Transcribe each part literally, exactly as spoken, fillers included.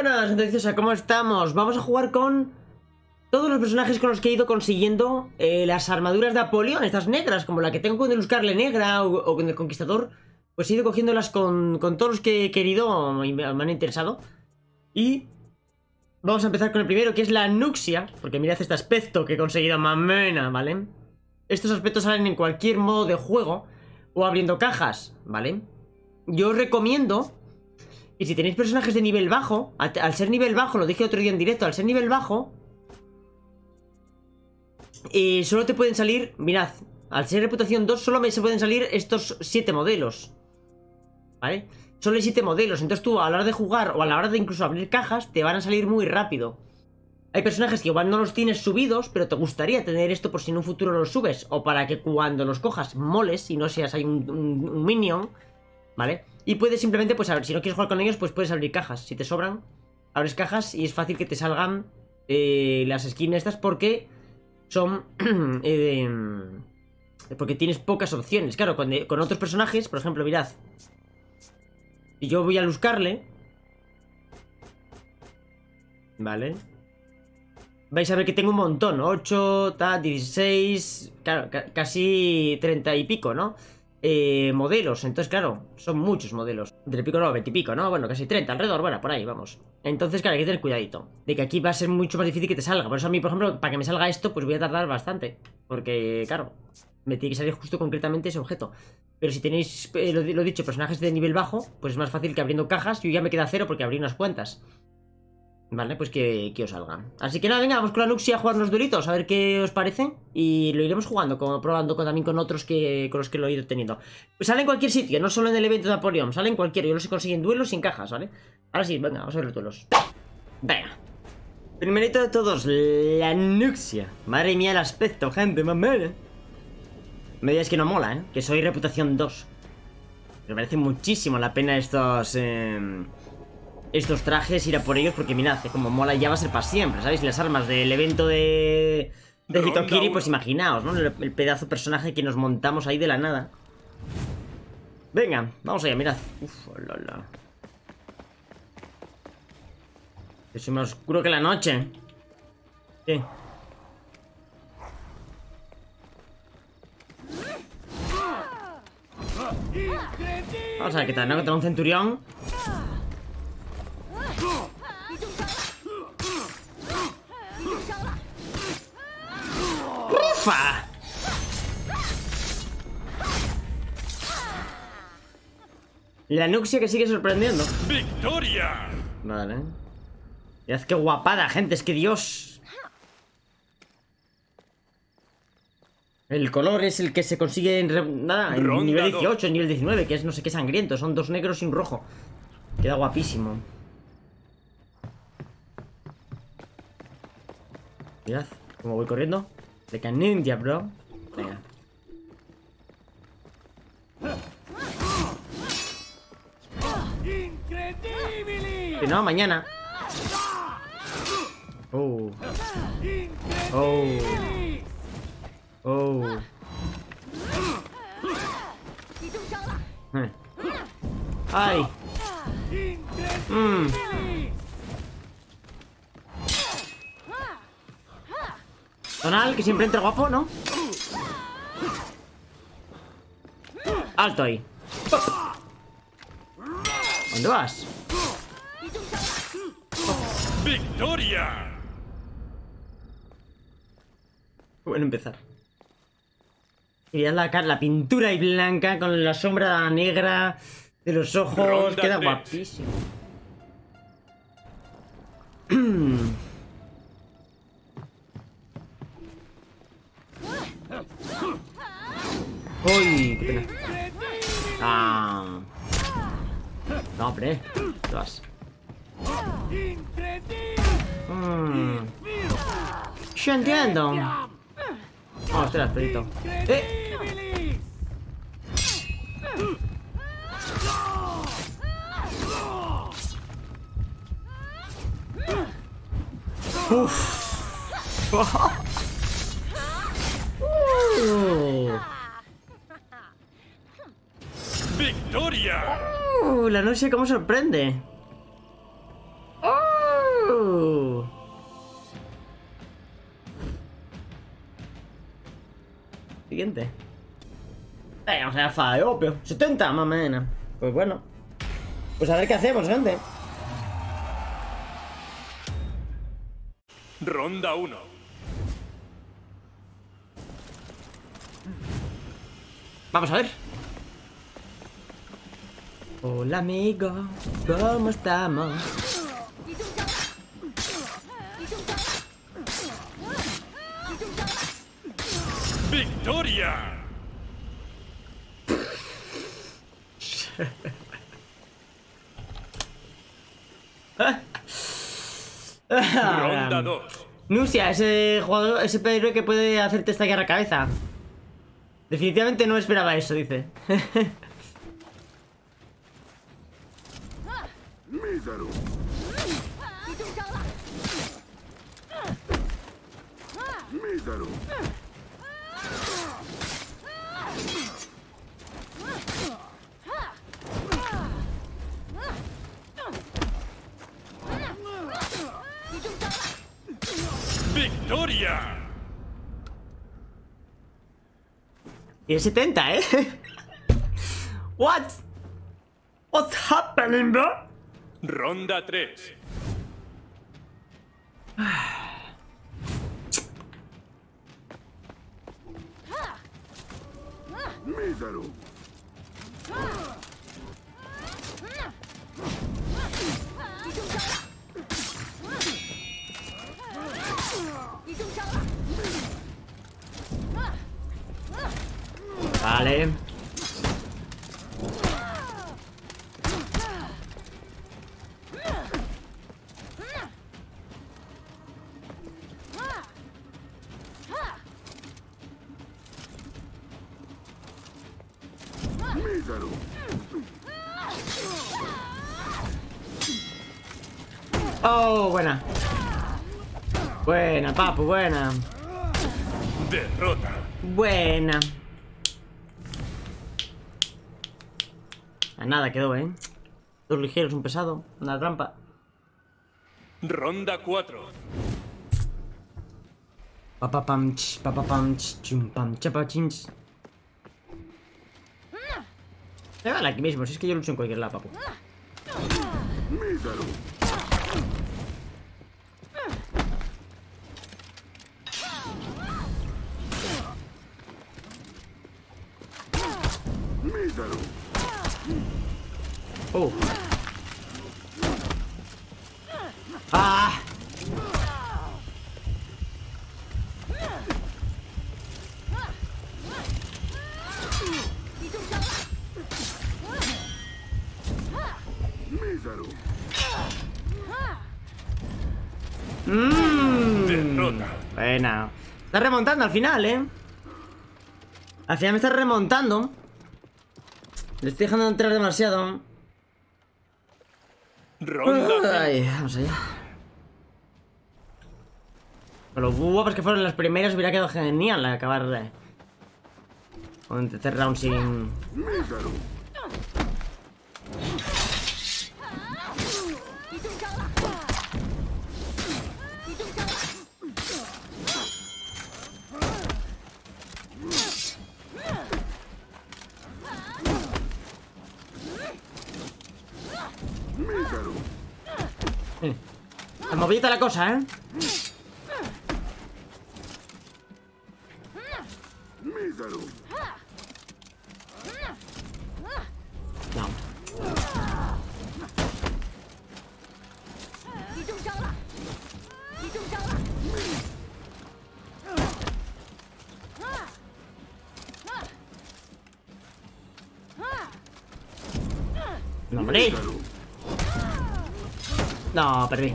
buenas, gente, ¿cómo estamos? Vamos a jugar con todos los personajes con los que he ido consiguiendo eh, las armaduras de Apollyon, estas negras, como la que tengo con el Huscarle negra o, o con el Conquistador. Pues he ido cogiéndolas con, con todos los que he querido y me, me han interesado. Y vamos a empezar con el primero, que es la Nuxia, porque mirad este aspecto que he conseguido, mamena, ¿vale? Estos aspectos salen en cualquier modo de juego o abriendo cajas, ¿vale? Yo os recomiendo, y si tenéis personajes de nivel bajo, al ser nivel bajo, lo dije otro día en directo, al ser nivel bajo, eh, solo te pueden salir, mirad, al ser reputación dos solo me se pueden salir estos siete modelos, ¿vale? Solo hay siete modelos, entonces tú a la hora de jugar o a la hora de incluso abrir cajas te van a salir muy rápido. Hay personajes que igual no los tienes subidos, pero te gustaría tener esto por si en un futuro los subes, o para que cuando los cojas moles y no seas ahí un, un, un minion, ¿vale? Y puedes simplemente, pues a ver, si no quieres jugar con ellos, pues puedes abrir cajas. Si te sobran, abres cajas y es fácil que te salgan eh, las skins estas porque son... eh, porque tienes pocas opciones. Claro, con, de, con otros personajes, por ejemplo, mirad. Si yo voy a Huscarle, ¿vale? Vais a ver que tengo un montón, ocho, ta, dieciséis, claro, ca casi treinta y pico, ¿no? Eh, modelos, entonces claro, son muchos modelos. Entre pico no, veinte y pico, ¿no? Bueno, casi treinta, alrededor, bueno, por ahí, vamos. Entonces, claro, hay que tener cuidadito de que aquí va a ser mucho más difícil que te salga. Por eso a mí, por ejemplo, para que me salga esto, pues voy a tardar bastante, porque, claro, me tiene que salir justo concretamente ese objeto. Pero si tenéis, eh, lo, lo dicho, personajes de nivel bajo, pues es más fácil que abriendo cajas. Yo ya me queda cero porque abrí unas cuantas. Vale, pues que, que os salga. Así que nada, venga, vamos con la Nuxia a jugar unos duritos, a ver qué os parece. Y lo iremos jugando, como, probando con, también con otros que con los que lo he ido teniendo. Pues sale en cualquier sitio, no solo en el evento de Apollyon, sale en cualquier. Yo los he conseguido en duelos y en cajas, ¿vale? Ahora sí, venga, vamos a ver los duelos. Venga. Primerito de todos, la Nuxia. Madre mía el aspecto, gente, mamá. Me digáis que no mola, ¿eh? Que soy reputación dos. Me parece muchísimo la pena estos... Eh... estos trajes, ir a por ellos, porque mirad, como mola, ya va a ser para siempre, ¿sabéis? Las armas del evento de, de Hitokiri, pues imaginaos, ¿no? El, el pedazo de personaje que nos montamos ahí de la nada. Venga, vamos allá, mirad. Uf, lola. Es más oscuro que la noche. Sí. Vamos a ver qué tal, ¿no? Contra un centurión. ¡Rufa! La Nuxia que sigue sorprendiendo. ¡Victoria! Vale. Mirad qué guapada, gente, es que Dios. El color es el que se consigue en, re... Nada, en nivel dieciocho, en nivel diecinueve, que es no sé qué sangriento. Son dos negros y un rojo. Queda guapísimo. Mirad cómo voy corriendo. De canindia, bro. Venga. Que no, mañana. Oh. Oh. Oh. Ay. Mmm. Donal, que siempre entra guapo, ¿no? Alto ahí. ¿Dónde vas? ¡Victoria! Bueno, empezar. Mirad la, la pintura ahí blanca con la sombra negra de los ojos. Ronda queda tres. Guapísimo. ¡Uy! ¡Qué pena! ¡Ah! No, hombre. ¿Te vas? Mm. Yo entiendo. Oh, espera, perrito. ¡Eh! ¡Uf! uh. ¡Victoria! Uh, la noche como sorprende. ¡Oh! ¡Wow! Siguiente. Vamos a la fada de opio. setenta más menos. Pues bueno. Pues a ver qué hacemos, gente. Ronda uno. Vamos a ver. Hola, amigo. ¿Cómo estamos? ¡Victoria! Ronda dos. Nuxia, ese jugador, ese héroe que puede hacerte estallar la cabeza. Definitivamente no esperaba eso, dice. Y el setenta, ¿eh? What? What's happening, bro? Ronda tres. Mísero. Vale. Oh, buena. Buena, papu, buena. Derrota. Buena. Nada quedó, ¿eh? Dos ligeros, un pesado, una trampa. Ronda cuatro. Papapamch, papapamch, chumpam, chapachinch. Me vale aquí mismo, si es que yo lucho en cualquier lado, papu. Oh. Ah. Mm. Bueno, está remontando al final, eh. Al final me está remontando. Le estoy dejando entrar demasiado. Ronda. Ay, vamos allá. Con los guapos que fueron las primeras, hubiera quedado genial acabar con el tercer round sin. Está movidita la cosa, ¿eh? No. No, hombre. No, perdí.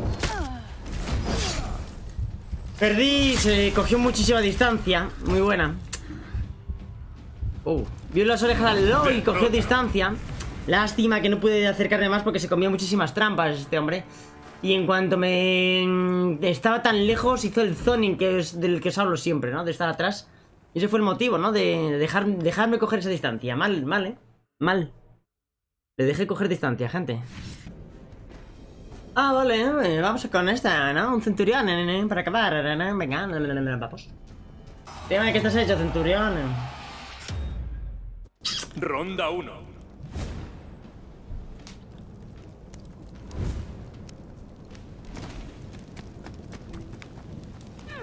Perdí, se cogió muchísima distancia. Muy buena. Oh, vio las orejas al lado y cogió distancia. Lástima que no pude acercarme más porque se comía muchísimas trampas este hombre. Y en cuanto me estaba tan lejos, hizo el zoning, que es del que os hablo siempre, ¿no? De estar atrás. Y ese fue el motivo, ¿no? De dejar, dejarme coger esa distancia. Mal, mal, ¿eh? Mal. Le dejé coger distancia, gente. Ah, vale, vamos con esta, ¿no? Un centurión, ¿eh? Para acabar, ¿eh? Venga, vamos. Tema de que estás hecho, centurión. Ronda uno.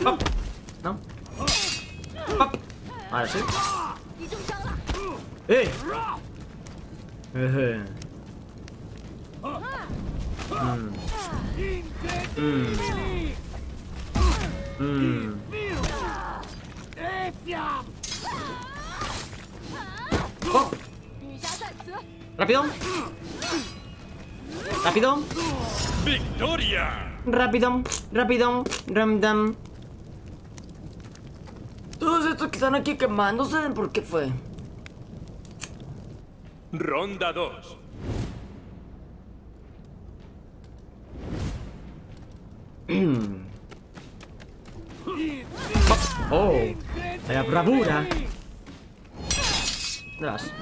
Pop. ¿No? Pop. Ahora sí. ¡Eh! Eh. Mm. Mm. Mm. Oh. Rápido. Rápido. Victoria. Rápido. Rápido. Ramdam. Todos estos que están aquí quemándose, ¿por qué fue? Ronda dos. Oh, la bravura. Las.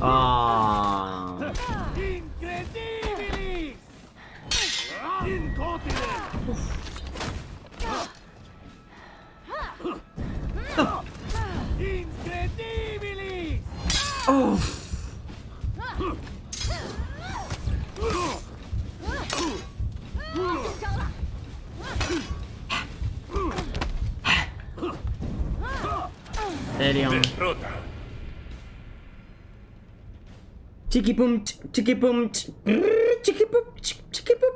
Ah. Oh. Derrota. Chiquipum, chiquipum, chiquipum, chiquipum.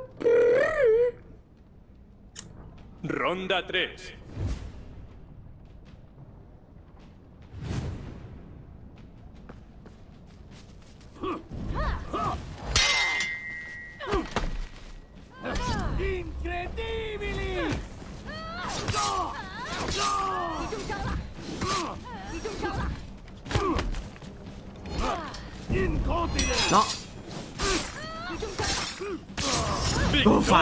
Ronda tres. Incredibili. No, no. No. Ufa.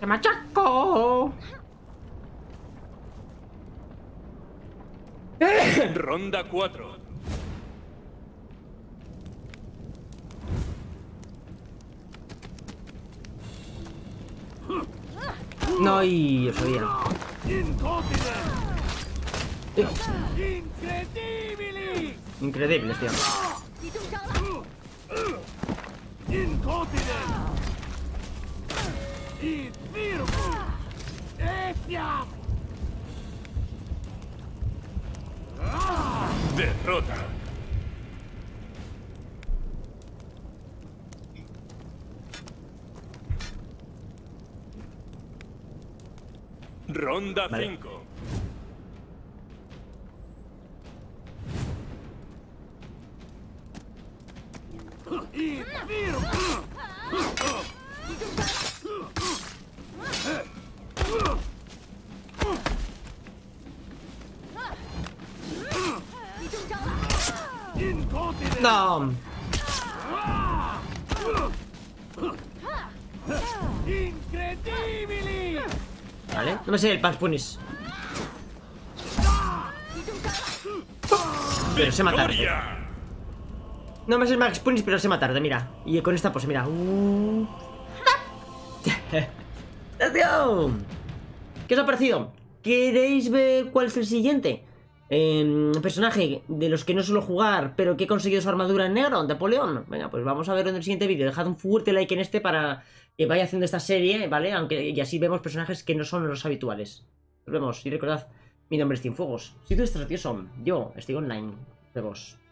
¡Qué machaco! Ronda cuatro. No, y eso bien. Increíble, tío. Derrota. Ronda cinco. No. Vale, no me sé el Punch Punish. Pero sé matar. No me sé el Max Punish, pero sé matar, mira. Y con esta pose, mira. Uh... ¡Let's go! ¿Qué os ha parecido? ¿Queréis ver cuál es el siguiente? Eh, personaje de los que no suelo jugar, pero que he conseguido su armadura en negro, de Apollyon. Venga, pues vamos a verlo en el siguiente vídeo. Dejad un fuerte like en este para que vaya haciendo esta serie, ¿vale? Aunque, y así vemos personajes que no son los habituales. Nos vemos y recordad, mi nombre es Cienfuegos. Si tú estás, tío, son yo, estoy online de vos.